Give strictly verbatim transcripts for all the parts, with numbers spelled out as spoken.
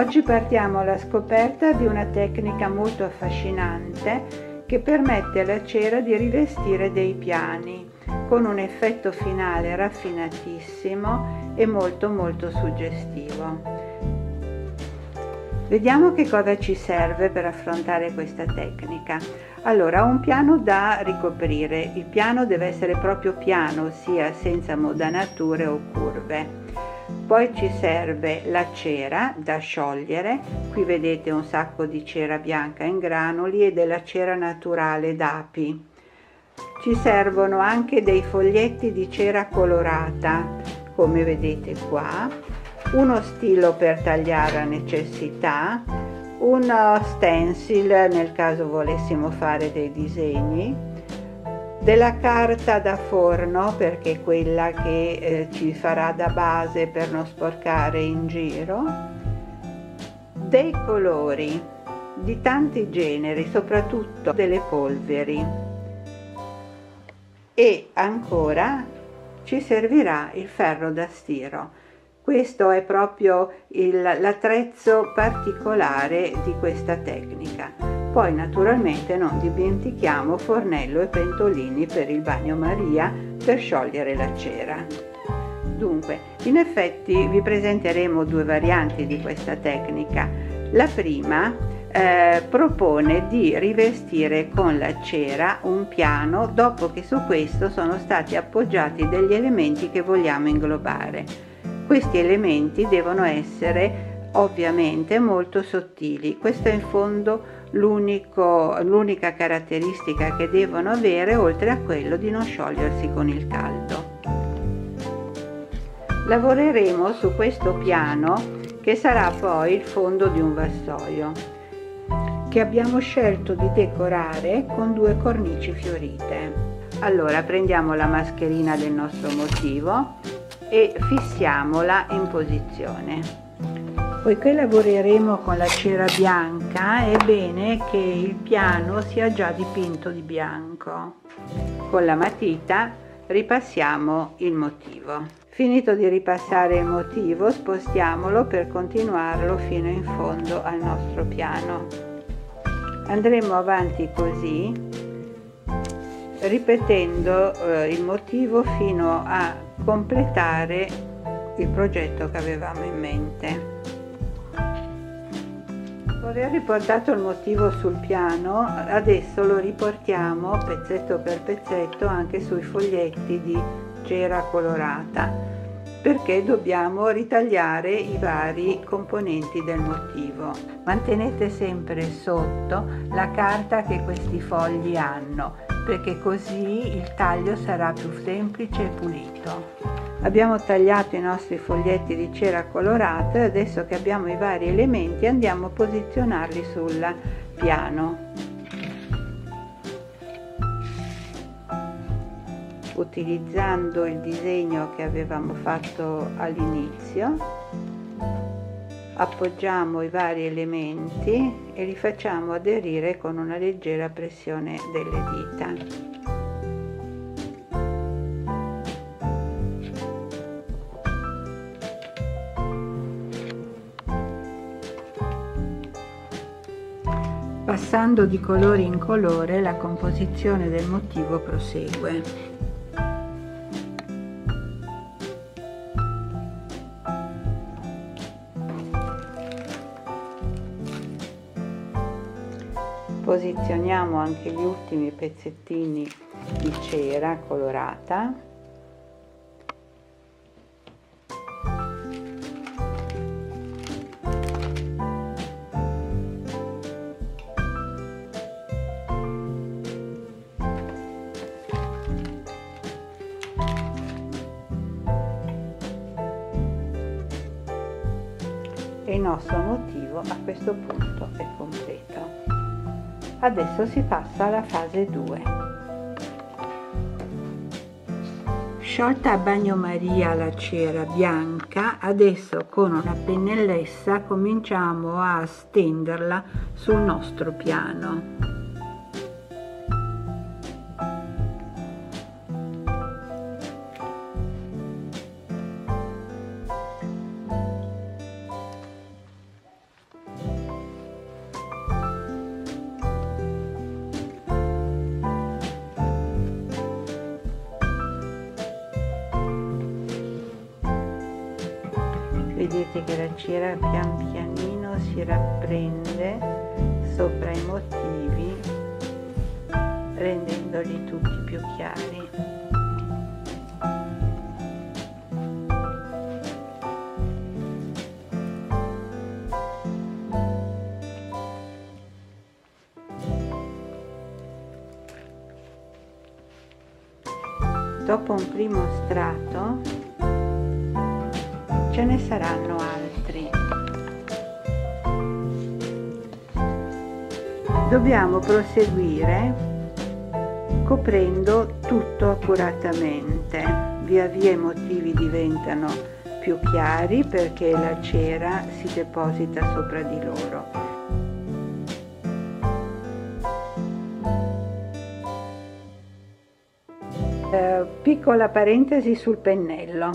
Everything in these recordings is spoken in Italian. Oggi partiamo alla scoperta di una tecnica molto affascinante che permette alla cera di rivestire dei piani con un effetto finale raffinatissimo e molto molto suggestivo. Vediamo che cosa ci serve per affrontare questa tecnica. Allora, un piano da ricoprire. Il piano deve essere proprio piano, ossia senza modanature o curve. Poi ci serve la cera da sciogliere. Qui vedete un sacco di cera bianca in granuli e della cera naturale d'api. Ci servono anche dei foglietti di cera colorata, come vedete qua, uno stilo per tagliare a necessità, uno stencil nel caso volessimo fare dei disegni, della carta da forno, perché è quella che eh, ci farà da base per non sporcare in giro, dei colori di tanti generi, soprattutto delle polveri, e ancora ci servirà il ferro da stiro. Questo è proprio l'attrezzo particolare di questa tecnica. Poi naturalmente non dimentichiamo fornello e pentolini per il bagnomaria per sciogliere la cera. Dunque, in effetti vi presenteremo due varianti di questa tecnica. La prima eh, propone di rivestire con la cera un piano dopo che su questo sono stati appoggiati degli elementi che vogliamo inglobare. Questi elementi devono essere ovviamente molto sottili. Questa è in fondo l'unica caratteristica che devono avere, oltre a quello di non sciogliersi con il caldo. Lavoreremo su questo piano, che sarà poi il fondo di un vassoio, che abbiamo scelto di decorare con due cornici fiorite. Allora prendiamo la mascherina del nostro motivo e fissiamola in posizione. Poiché lavoreremo con la cera bianca, è bene che il piano sia già dipinto di bianco. Con la matita ripassiamo il motivo. Finito di ripassare il motivo, spostiamolo per continuarlo fino in fondo al nostro piano. Andremo avanti così, ripetendo eh, il motivo fino a completare il progetto che avevamo in mente. Aver riportato il motivo sul piano, adesso lo riportiamo pezzetto per pezzetto anche sui foglietti di cera colorata, perché dobbiamo ritagliare i vari componenti del motivo. Mantenete sempre sotto la carta che questi fogli hanno, perché così il taglio sarà più semplice e pulito. Abbiamo tagliato i nostri foglietti di cera colorata e adesso che abbiamo i vari elementi andiamo a posizionarli sul piano. Utilizzando il disegno che avevamo fatto all'inizio, appoggiamo i vari elementi e li facciamo aderire con una leggera pressione delle dita. Passando di colore in colore, la composizione del motivo prosegue. Posizioniamo anche gli ultimi pezzettini di cera colorata. Il nostro motivo a questo punto è completo. Adesso si passa alla fase due. Sciolta a bagnomaria la cera bianca, adesso con una pennellessa cominciamo a stenderla sul nostro piano. vedete che la cera pian pianino si rapprende sopra i motivi, rendendoli tutti più chiari. Dopo un primo strato ce ne saranno altri. Dobbiamo proseguire coprendo tutto accuratamente. Via via i motivi diventano più chiari perché la cera si deposita sopra di loro. Piccola parentesi sul pennello.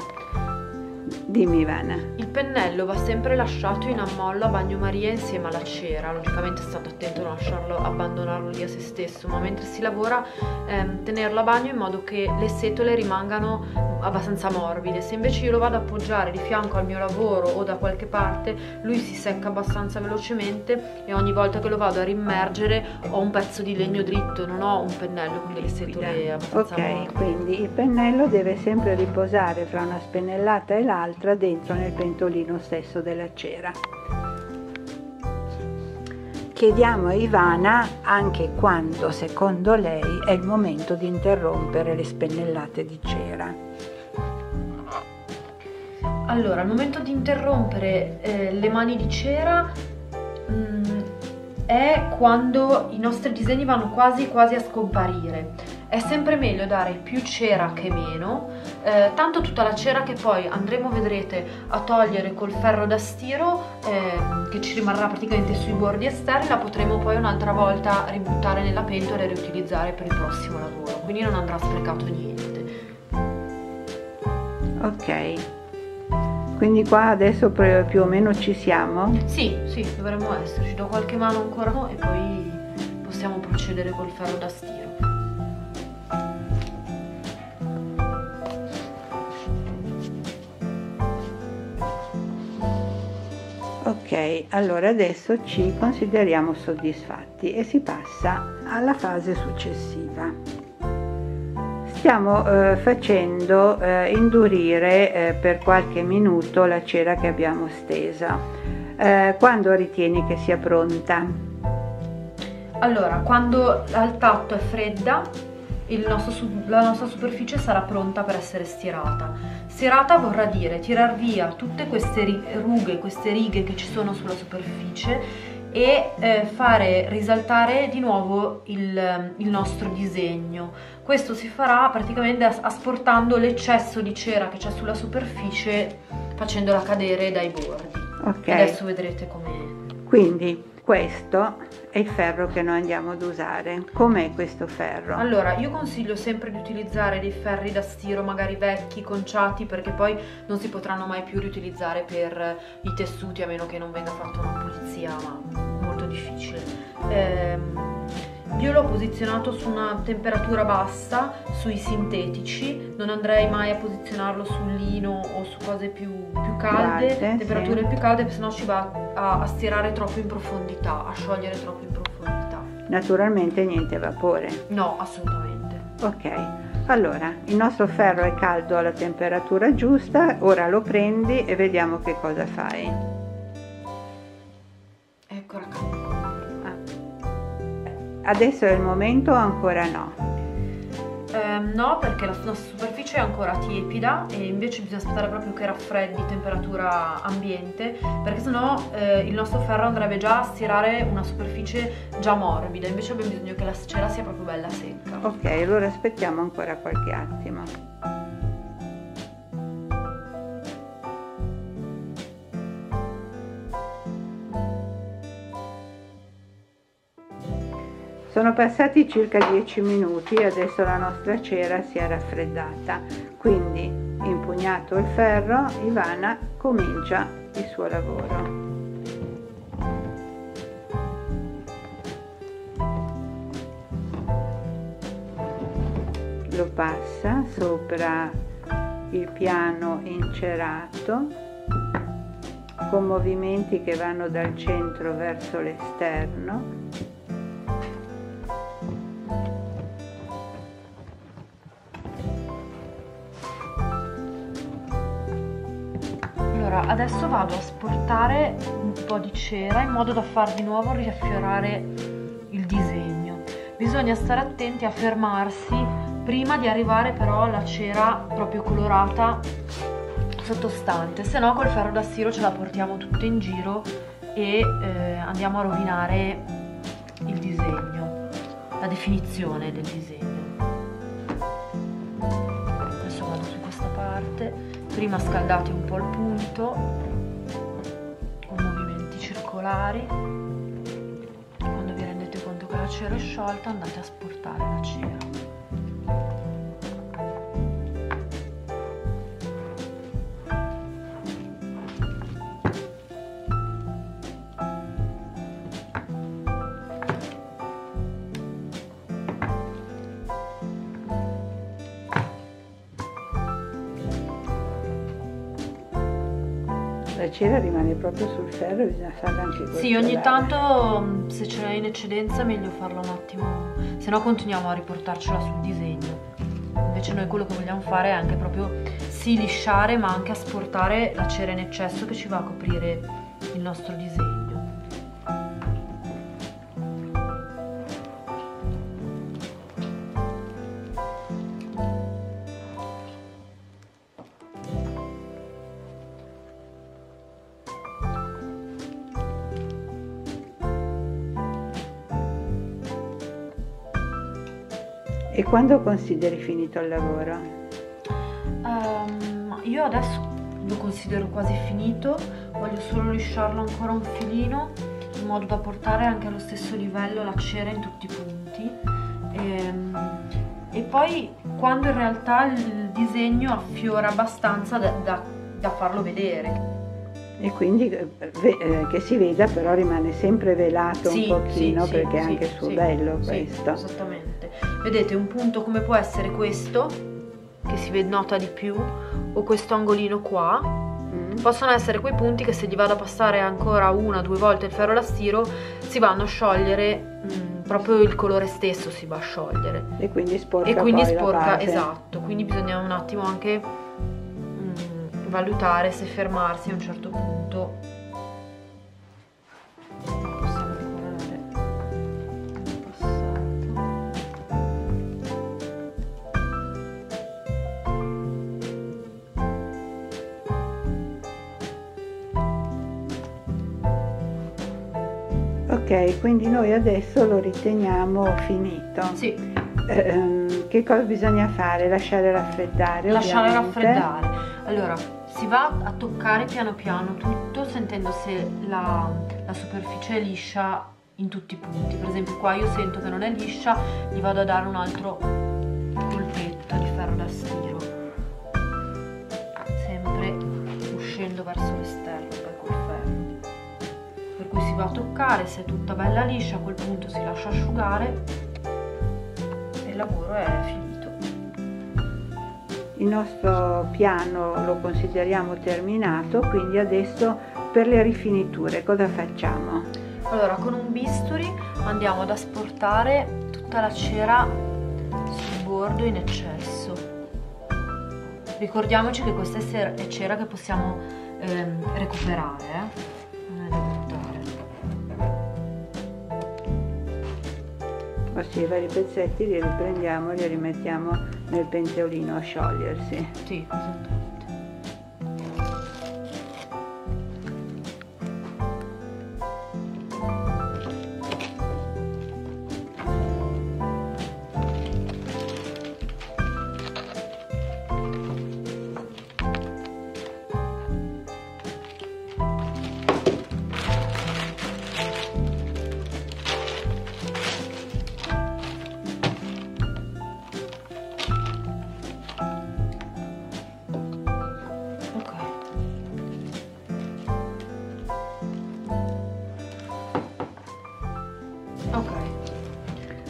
Dimmi Ivana. Il pennello va sempre lasciato in ammollo a bagnomaria insieme alla cera. Logicamente è stato attento a non lasciarlo, abbandonarlo lì a se stesso, ma mentre si lavora ehm, tenerlo a bagno in modo che le setole rimangano abbastanza morbide. Se invece io lo vado ad appoggiare di fianco al mio lavoro o da qualche parte, lui si secca abbastanza velocemente e ogni volta che lo vado a rimmergere ho un pezzo di legno dritto, non ho un pennello, quindi le setole abbastanza morbide. Ok, quindi il pennello deve sempre riposare fra una spennellata e l'altra dentro nel pentolino stesso della cera. Chiediamo a Ivana anche quando secondo lei è il momento di interrompere le spennellate di cera. Allora, il momento di interrompere eh, le mani di cera mh, è quando i nostri disegni vanno quasi quasi a scomparire. È sempre meglio dare più cera che meno, eh, tanto tutta la cera che poi andremo, vedrete, a togliere col ferro da stiro, eh, che ci rimarrà praticamente sui bordi esterni, la potremo poi un'altra volta ributtare nella pentola e riutilizzare per il prossimo lavoro, quindi non andrà sprecato niente. Ok, quindi qua adesso più o meno ci siamo? Sì, sì, dovremmo esserci. Do qualche mano ancora e poi possiamo procedere col ferro da stiro. Ok, allora adesso ci consideriamo soddisfatti e si passa alla fase successiva. Stiamo eh, facendo eh, indurire eh, per qualche minuto la cera che abbiamo stesa. Eh, quando ritieni che sia pronta? Allora, quando al tatto è fredda, il nostro, la nostra superficie sarà pronta per essere stirata. Stirata vorrà dire tirar via tutte queste rughe, queste righe che ci sono sulla superficie e eh, fare risaltare di nuovo il, il nostro disegno. Questo si farà praticamente asportando l'eccesso di cera che c'è sulla superficie, facendola cadere dai bordi. Ok. Adesso vedrete come. Quindi questo è il ferro che noi andiamo ad usare. Com'è questo ferro? Allora, io consiglio sempre di utilizzare dei ferri da stiro, magari vecchi, conciati, perché poi non si potranno mai più riutilizzare per i tessuti, a meno che non venga fatta una pulizia, ma molto difficile. Ehm, io l'ho posizionato su una temperatura bassa, sui sintetici, non andrei mai a posizionarlo sul lino o su cose più, più calde, Guardate, temperature sì. più calde, sennò ci va a stirare troppo in profondità, a sciogliere troppo in profondità. Naturalmente niente vapore? No, assolutamente. Ok, allora il nostro ferro è caldo alla temperatura giusta, ora lo prendi e vediamo che cosa fai. Eccola qua. Ah. Adesso è il momento o ancora no? Um, no, perché la nostra superficie è ancora tiepida e invece bisogna aspettare proprio che raffreddi temperatura ambiente, perché sennò eh, il nostro ferro andrebbe già a stirare una superficie già morbida, invece abbiamo bisogno che la cera sia proprio bella secca. Ok, allora aspettiamo ancora qualche attimo. Sono passati circa dieci minuti e adesso la nostra cera si è raffreddata, quindi impugnato il ferro, Ivana comincia il suo lavoro. Lo passa sopra il piano incerato con movimenti che vanno dal centro verso l'esterno. Allora, adesso vado a sportare un po' di cera in modo da far di nuovo riaffiorare il disegno. Bisogna stare attenti a fermarsi prima di arrivare però alla cera proprio colorata sottostante, se no col ferro da stiro ce la portiamo tutto in giro e eh, andiamo a rovinare il disegno, la definizione del disegno. Adesso vado su questa parte, prima scaldate un po' il punto con movimenti circolari. Quando vi rendete conto che la cera è sciolta, andate a sportare la cera. La cera rimane proprio sul ferro, bisogna farla anche così. Sì, ogni tanto se ce l'hai in eccedenza è meglio farlo un attimo, se no continuiamo a riportarcela sul disegno. Invece noi quello che vogliamo fare è anche proprio sì lisciare, ma anche asportare la cera in eccesso che ci va a coprire il nostro disegno. E quando consideri finito il lavoro? Um, io adesso lo considero quasi finito, voglio solo lisciarlo ancora un filino in modo da portare anche allo stesso livello la cera in tutti i punti. E, e poi quando in realtà il disegno affiora abbastanza da, da, da farlo vedere. E quindi che si veda, però rimane sempre velato sì, un pochino, sì, perché è sì, anche il suo sì, bello sì, questo. Esattamente. Vedete un punto come può essere questo, che si nota di più, o questo angolino qua. Mm. Possono essere quei punti che se gli vado a passare ancora una o due volte il ferro da stiro si vanno a sciogliere, mh, proprio il colore stesso si va a sciogliere. E quindi sporca E quindi poi sporca, la base. Esatto. Quindi bisogna un attimo anche valutare se fermarsi a un certo punto. Possiamo lavorare nel passato. Ok, quindi noi adesso lo riteniamo finito. Sì. Eh, che cosa bisogna fare? Lasciare raffreddare. Lasciare ovviamente. raffreddare. Allora, si va a toccare piano piano tutto, sentendo se la, la superficie è liscia in tutti i punti. Per esempio qua io sento che non è liscia, gli vado a dare un altro colpetto di ferro da stiro, sempre uscendo verso l'esterno poi col ferro. Per cui si va a toccare, se è tutta bella liscia a quel punto si lascia asciugare e il lavoro è finito. Il nostro piano lo consideriamo terminato, quindi adesso per le rifiniture cosa facciamo? Allora, con un bisturi andiamo ad asportare tutta la cera sul bordo in eccesso. Ricordiamoci che questa è cera che possiamo ehm, recuperare, eh? I vari pezzetti li riprendiamo e li rimettiamo nel pentolino a sciogliersi. Sì, esattamente.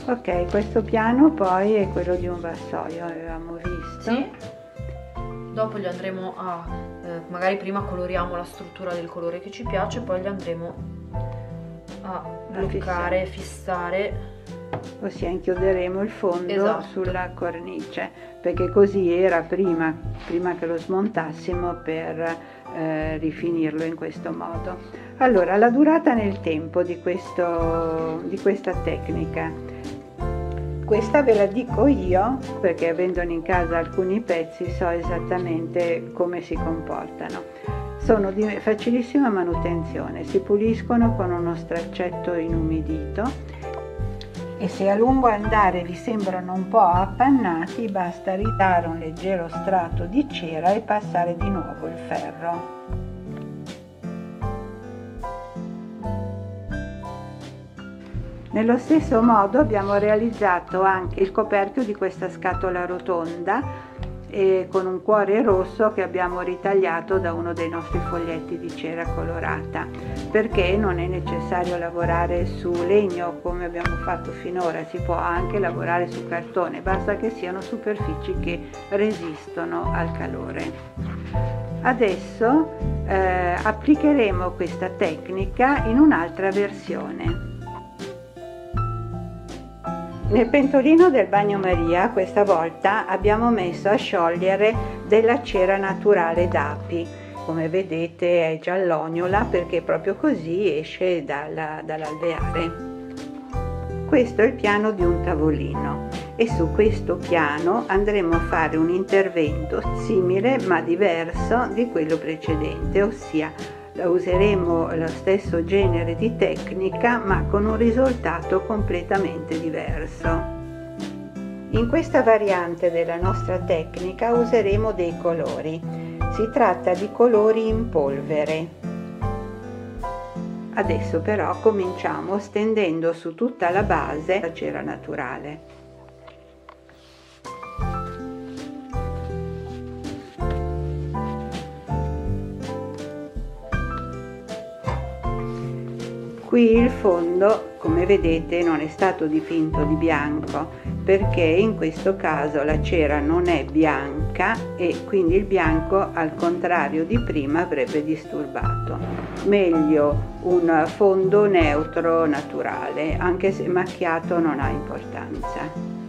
Ok, questo piano poi è quello di un vassoio, avevamo visto. Sì. dopo li andremo a eh, magari prima coloriamo la struttura del colore che ci piace, poi li andremo a bloccare, a fissare, ossia inchioderemo il fondo, esatto, sulla cornice, perché così era prima, prima che lo smontassimo per eh, rifinirlo in questo modo. Allora, la durata nel tempo di, questo, di questa tecnica, questa ve la dico io perché avendone in casa alcuni pezzi so esattamente come si comportano. Sono di facilissima manutenzione, si puliscono con uno straccetto inumidito e se a lungo andare vi sembrano un po' appannati basta ridare un leggero strato di cera e passare di nuovo il ferro. Nello stesso modo abbiamo realizzato anche il coperchio di questa scatola rotonda e con un cuore rosso che abbiamo ritagliato da uno dei nostri foglietti di cera colorata, perché non è necessario lavorare su legno come abbiamo fatto finora, si può anche lavorare su cartone, basta che siano superfici che resistono al calore. Adesso eh, applicheremo questa tecnica in un'altra versione. Nel pentolino del bagnomaria questa volta abbiamo messo a sciogliere della cera naturale d'api, come vedete è giallognola perché proprio così esce dall'alveare. Questo è il piano di un tavolino e su questo piano andremo a fare un intervento simile ma diverso di quello precedente, ossia useremo lo stesso genere di tecnica ma con un risultato completamente diverso. In questa variante della nostra tecnica useremo dei colori, si tratta di colori in polvere. Adesso però cominciamo stendendo su tutta la base la cera naturale. Qui il fondo, come vedete, non è stato dipinto di bianco perché in questo caso la cera non è bianca e quindi il bianco, al contrario di prima, avrebbe disturbato. Meglio un fondo neutro naturale, anche se macchiato non ha importanza.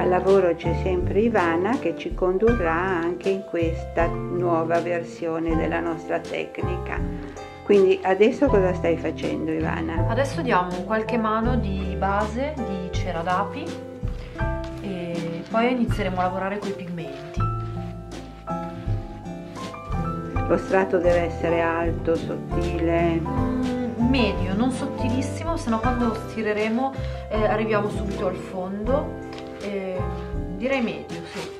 Al lavoro c'è sempre Ivana che ci condurrà anche in questa nuova versione della nostra tecnica. Quindi adesso cosa stai facendo, Ivana? Adesso diamo qualche mano di base di cera d'api e poi inizieremo a lavorare con i pigmenti. Lo strato deve essere alto, sottile? Mm, medio, non sottilissimo, sennò quando stireremo eh, arriviamo subito al fondo. Eh, direi medio, sì.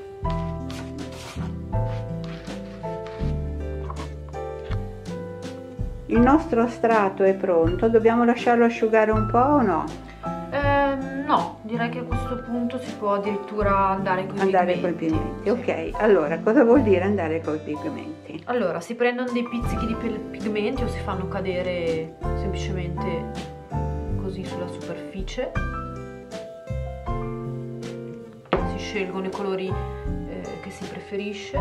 Il nostro strato è pronto, dobbiamo lasciarlo asciugare un po' o no? Eh, no, direi che a questo punto si può addirittura andare con andare coi pigmenti. Ok, allora cosa vuol dire andare coi pigmenti? Allora, si prendono dei pizzichi di pigmenti o si fanno cadere semplicemente così sulla superficie. Scelgono i colori eh, che si preferisce.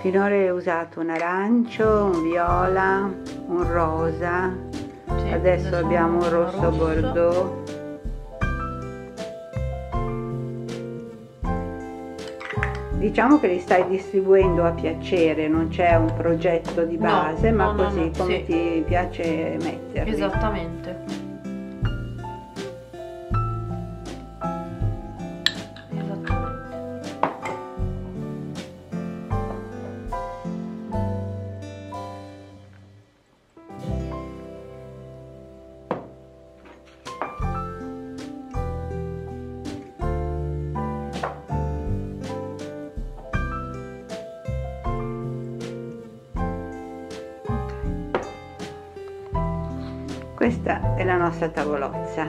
Finora ho usato un arancio, un viola, un rosa, sì, adesso, adesso abbiamo un rosso, rosso. bordeaux. Diciamo che li stai distribuendo a piacere, non c'è un progetto di base, no, ma no, così no, come sì. ti piace metterli. Esattamente. Esattamente. Questa è la nostra tavolozza.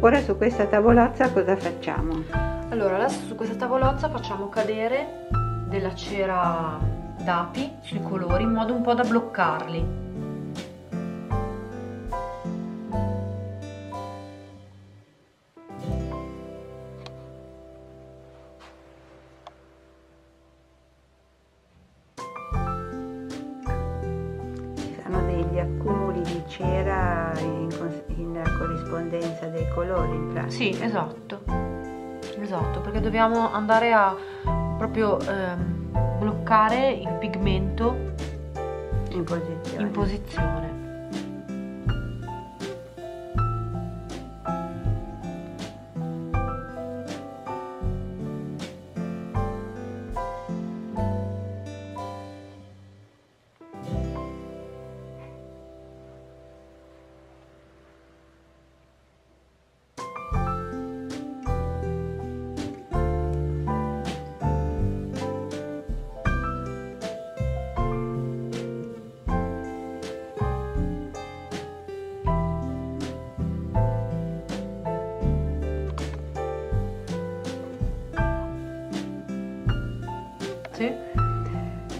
Ora su questa tavolozza cosa facciamo? Allora adesso su questa tavolozza facciamo cadere della cera d'api sui colori in modo un po' da bloccarli. Degli accumuli di cera in, in corrispondenza dei colori in pratica. Sì, esatto, esatto, perché dobbiamo andare a proprio ehm, bloccare il pigmento in posizione. In posizione.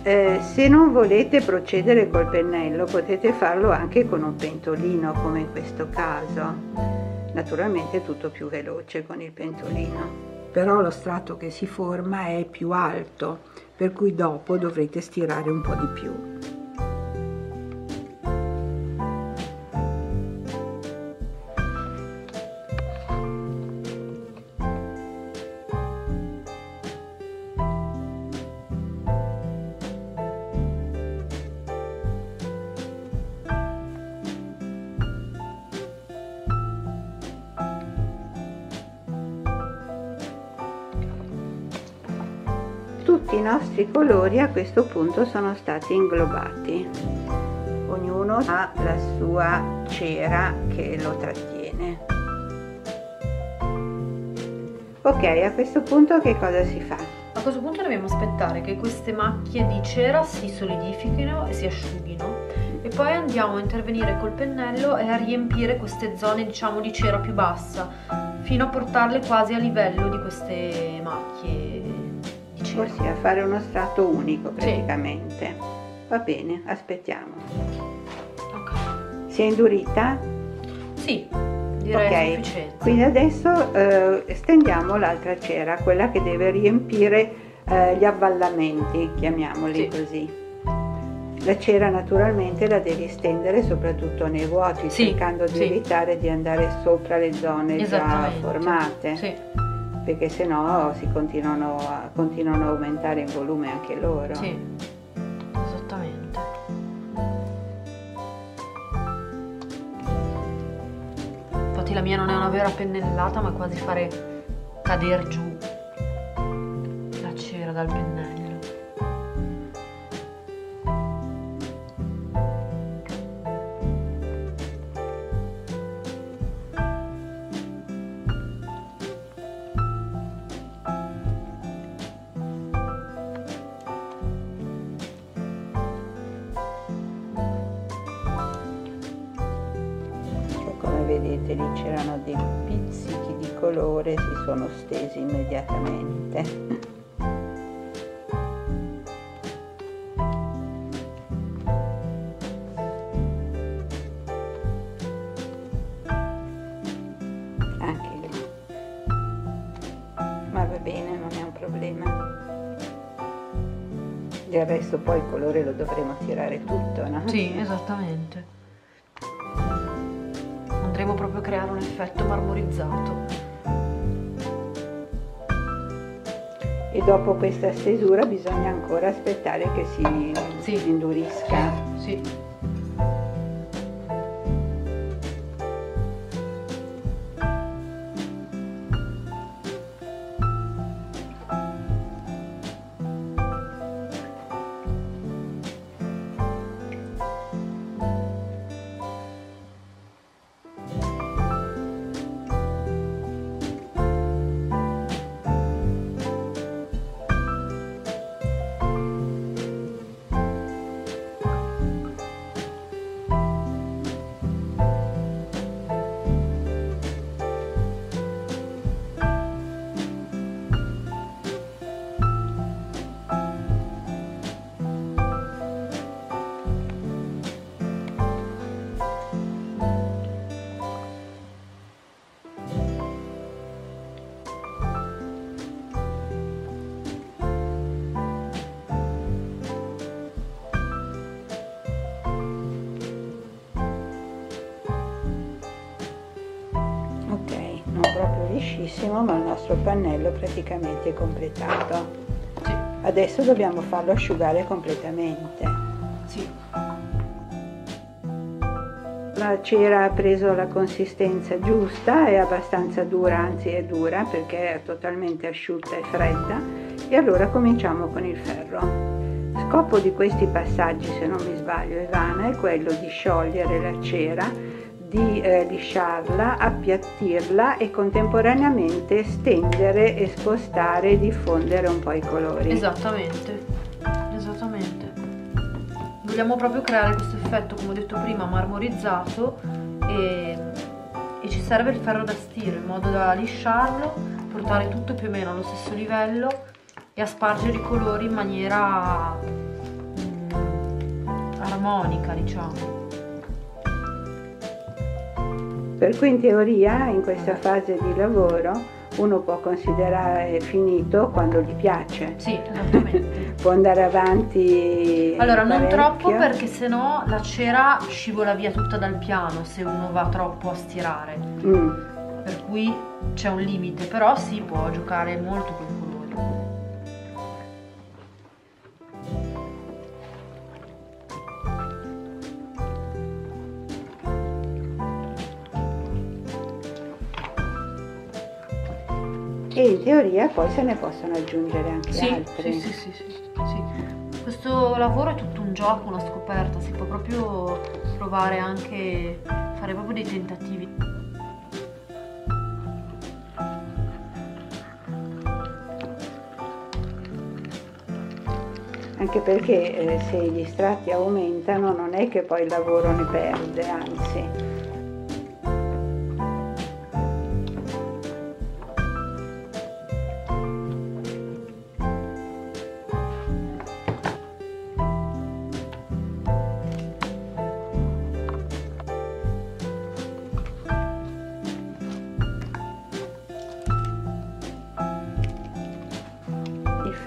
Eh, se non volete procedere col pennello potete farlo anche con un pentolino, come in questo caso. Naturalmente è tutto più veloce con il pentolino, però lo strato che si forma è più alto, per cui dopo dovrete stirare un po' di più. Tutti i nostri colori a questo punto sono stati inglobati, ognuno ha la sua cera che lo trattiene. Ok, a questo punto che cosa si fa? A questo punto dobbiamo aspettare che queste macchie di cera si solidifichino e si asciughino e poi andiamo a intervenire col pennello e a riempire queste zone, diciamo, di cera più bassa fino a portarle quasi a livello di queste macchie. Ossia fare uno strato unico praticamente. Sì. Va bene, aspettiamo. Okay. Si è indurita? Sì, direi okay. Sufficiente. Quindi adesso eh, stendiamo l'altra cera, quella che deve riempire eh, gli avvallamenti, chiamiamoli sì. Così. La cera naturalmente la devi stendere soprattutto nei vuoti, sì. Cercando di sì. Evitare di andare sopra le zone già formate. Sì. Perché se no si continuano a, continuano a aumentare in volume anche loro. Sì, esattamente. Infatti la mia non è una vera pennellata, ma quasi fare cadere giù la cera dal pennello. Vedete, lì c'erano dei pizzichi di colore, si sono stesi immediatamente. Anche lì. Ma va bene, non è un problema. Del resto poi il colore lo dovremo tirare tutto, no? Sì, esattamente. Andremo proprio a creare un effetto marmorizzato. E dopo questa stesura bisogna ancora aspettare che si, sì. si indurisca. Sì. Sì. proprio liscissimo, ma il nostro pannello praticamente è completato. Sì. Adesso dobbiamo farlo asciugare completamente. Sì. La cera ha preso la consistenza giusta, è abbastanza dura, anzi è dura perché è totalmente asciutta e fredda, e allora cominciamo con il ferro. Scopo di questi passaggi, se non mi sbaglio Ivana, è quello di sciogliere la cera, di eh, lisciarla, appiattirla e contemporaneamente stendere e spostare e diffondere un po' i colori. Esattamente, esattamente. Vogliamo proprio creare questo effetto, come ho detto prima, marmorizzato e, e ci serve il ferro da stiro in modo da lisciarlo, portare tutto più o meno allo stesso livello e a spargere i colori in maniera mm, armonica, diciamo. Per cui in teoria in questa fase di lavoro uno può considerare finito quando gli piace. Sì, esattamente. Può andare avanti. Allora non troppo, perché sennò la cera scivola via tutta dal piano se uno va troppo a stirare. Mm. Per cui c'è un limite, però si può giocare molto con i colori. E in teoria poi se ne possono aggiungere anche sì, altri. Sì, sì, sì, sì, sì. Questo lavoro è tutto un gioco, una scoperta, si può proprio provare anche, fare proprio dei tentativi. Anche perché eh, se gli strati aumentano non è che poi il lavoro ne perde, anzi.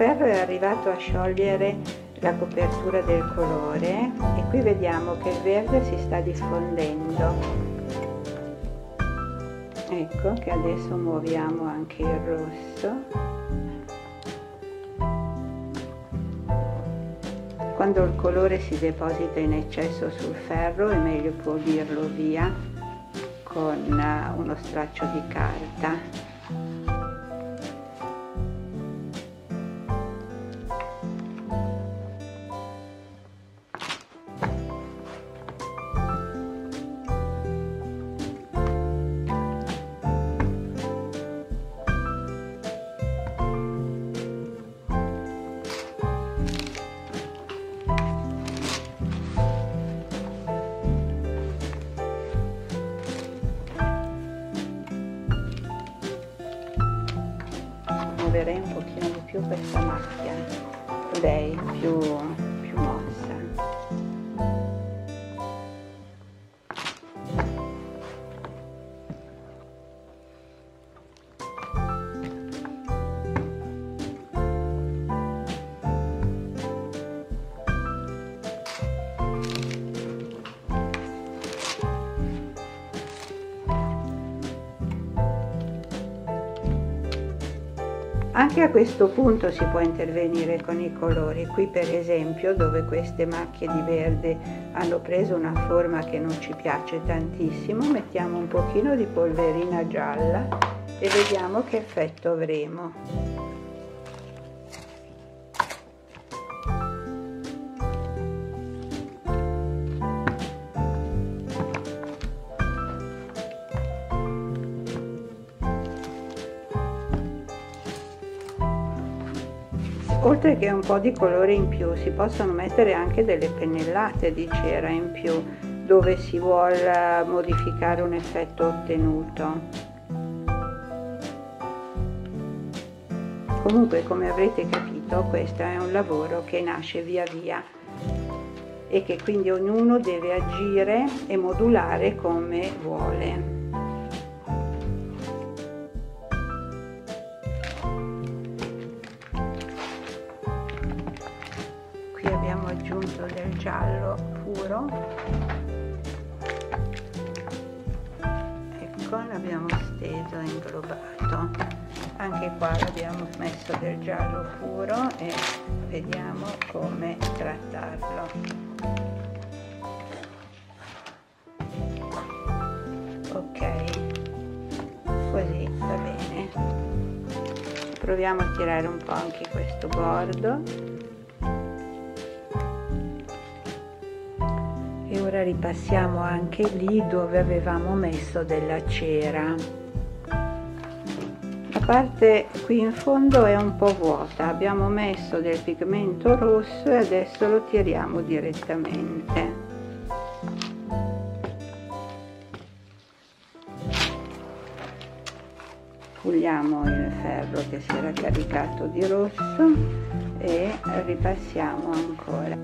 Il ferro è arrivato a sciogliere la copertura del colore e qui vediamo che il verde si sta diffondendo. Ecco che adesso muoviamo anche il rosso. Quando il colore si deposita in eccesso sul ferro è meglio pulirlo via con uno straccio di carta. Un pochino di più questa macchia, lei più, più mossa. Anche a questo punto si può intervenire con i colori, qui per esempio dove queste macchie di verde hanno preso una forma che non ci piace tantissimo, mettiamo un pochino di polverina gialla e vediamo che effetto avremo. Oltre che un po' di colore in più, si possono mettere anche delle pennellate di cera in più dove si vuol modificare un effetto ottenuto. Comunque, come avrete capito, questo è un lavoro che nasce via via e che quindi ognuno deve agire e modulare come vuole. Aggiunto del giallo puro, ecco, silicone l'abbiamo steso e inglobato. Anche qua abbiamo messo del giallo scuro e vediamo come trattarlo. Così va bene. Proviamo a tirare un po' anche questo bordo e ora ripassiamo anche lì dove avevamo messo della cera. La parte qui in fondo è un po' vuota, abbiamo messo del pigmento rosso e adesso lo tiriamo direttamente. Puliamo il ferro che si era caricato di rosso e ripassiamo ancora.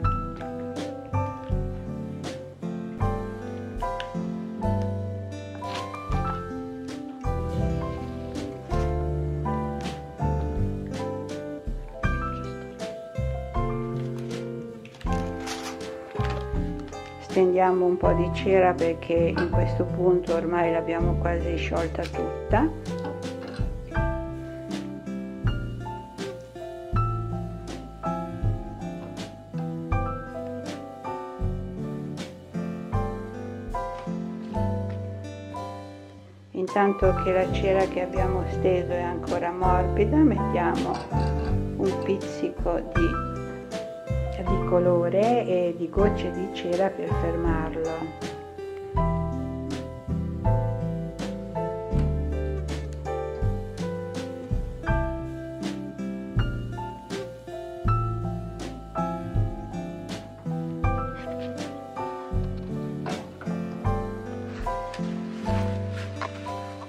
Stendiamo un po' di cera perché in questo punto ormai l'abbiamo quasi sciolta tutta. Intanto che la cera che abbiamo steso è ancora morbida, mettiamo un pizzico di, di colore e di gocce di cera per fermarlo.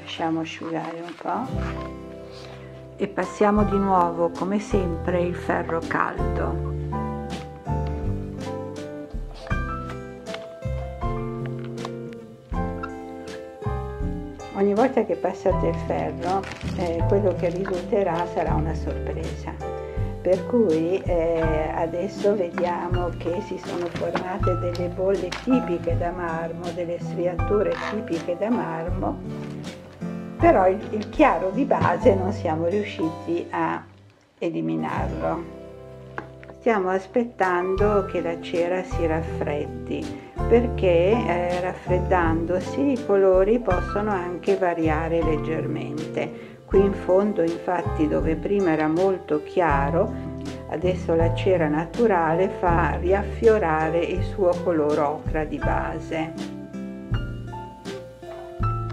Lasciamo asciugare un po' e passiamo di nuovo, come sempre, il ferro caldo. Ogni volta che passate il ferro, eh, quello che risulterà sarà una sorpresa. Per cui eh, adesso vediamo che si sono formate delle bolle tipiche da marmo, delle striature tipiche da marmo. Però il, il chiaro di base non siamo riusciti a eliminarlo. Stiamo aspettando che la cera si raffreddi, perché eh, raffreddandosi i colori possono anche variare leggermente. Qui in fondo, infatti, dove prima era molto chiaro, adesso la cera naturale fa riaffiorare il suo colore ocra di base.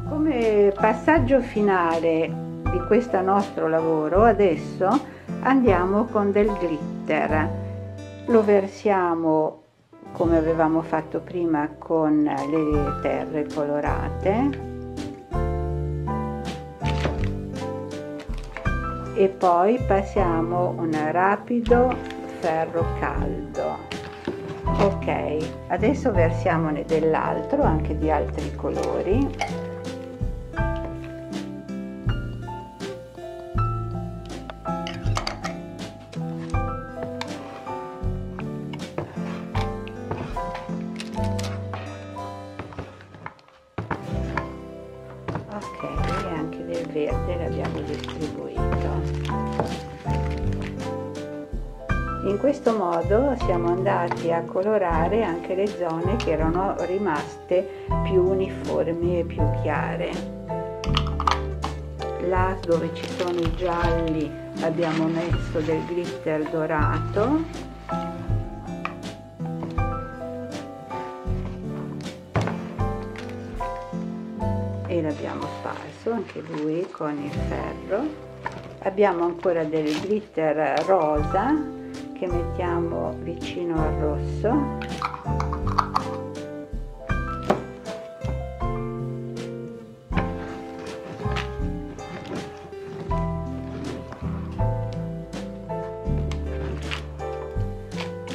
Come passaggio finale di questo nostro lavoro, adesso andiamo con del glitter. Lo versiamo come avevamo fatto prima con le terre colorate e poi passiamo un rapido ferro caldo. Ok, adesso versiamone dell'altro, anche di altri colori. Verde l'abbiamo distribuito. In questo modo siamo andati a colorare anche le zone che erano rimaste più uniformi e più chiare. Là dove ci sono i gialli abbiamo messo del glitter dorato. L'abbiamo sparso anche lui con il ferro. Abbiamo ancora del glitter rosa che mettiamo vicino al rosso .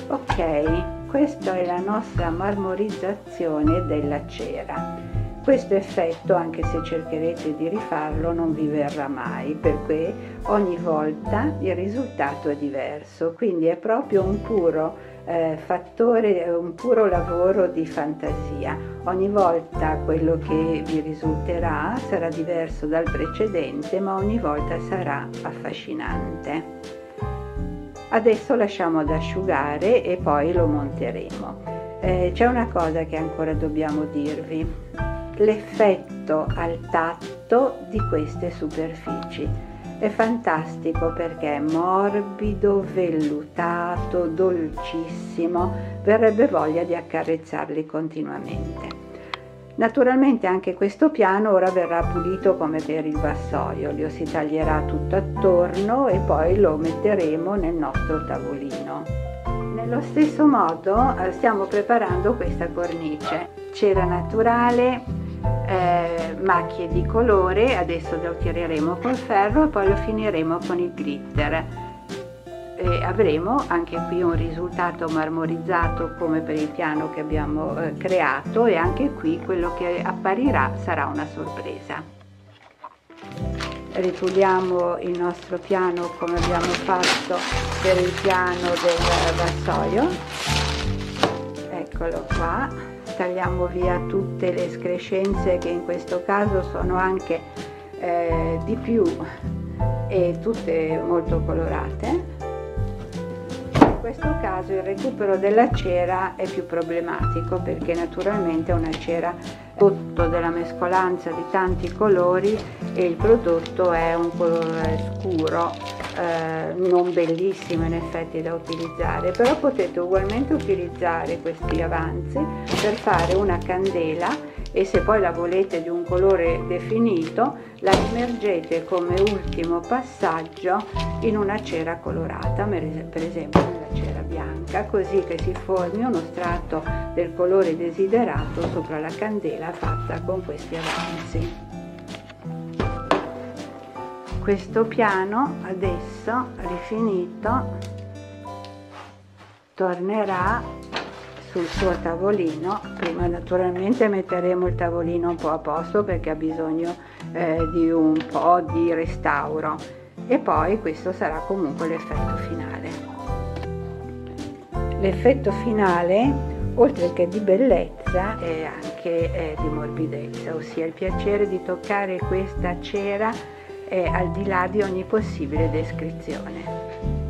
Ok, questa è la nostra marmorizzazione della cera. Questo effetto, anche se cercherete di rifarlo, non vi verrà mai, perché ogni volta il risultato è diverso, quindi è proprio un puro eh, fattore, un puro lavoro di fantasia. Ogni volta quello che vi risulterà sarà diverso dal precedente, ma ogni volta sarà affascinante. Adesso lasciamo ad asciugare e poi lo monteremo. Eh, c'è una cosa che ancora dobbiamo dirvi: l'effetto al tatto di queste superfici è fantastico perché è morbido, vellutato, dolcissimo, verrebbe voglia di accarezzarli continuamente. Naturalmente anche questo piano ora verrà pulito come per il vassoio, si taglierà tutto attorno e poi lo metteremo nel nostro tavolino. Nello stesso modo stiamo preparando questa cornice: cera naturale, eh, macchie di colore, adesso lo tireremo col ferro e poi lo finiremo con il glitter. E avremo anche qui un risultato marmorizzato come per il piano che abbiamo eh, creato, e anche qui quello che apparirà sarà una sorpresa. Ripuliamo il nostro piano come abbiamo fatto per il piano del vassoio. Eccolo qua. Tagliamo via tutte le escrescenze, che in questo caso sono anche eh, di più e tutte molto colorate. In questo caso il recupero della cera è più problematico, perché naturalmente è una cera frutto della mescolanza di tanti colori e il prodotto è un colore scuro, eh, non bellissimo in effetti da utilizzare, però potete ugualmente utilizzare questi avanzi per fare una candela, e se poi la volete di un colore definito la immergete come ultimo passaggio in una cera colorata, per esempio nella cera bianca, così che si formi uno strato del colore desiderato sopra la candela fatta con questi avanzi. Questo piano adesso rifinito tornerà sul suo tavolino. Prima naturalmente metteremo il tavolino un po' a posto perché ha bisogno eh, di un po' di restauro, e poi questo sarà comunque l'effetto finale. L'effetto finale, oltre che di bellezza, è anche eh, di morbidezza, ossia il piacere di toccare questa cera eh, al di là di ogni possibile descrizione.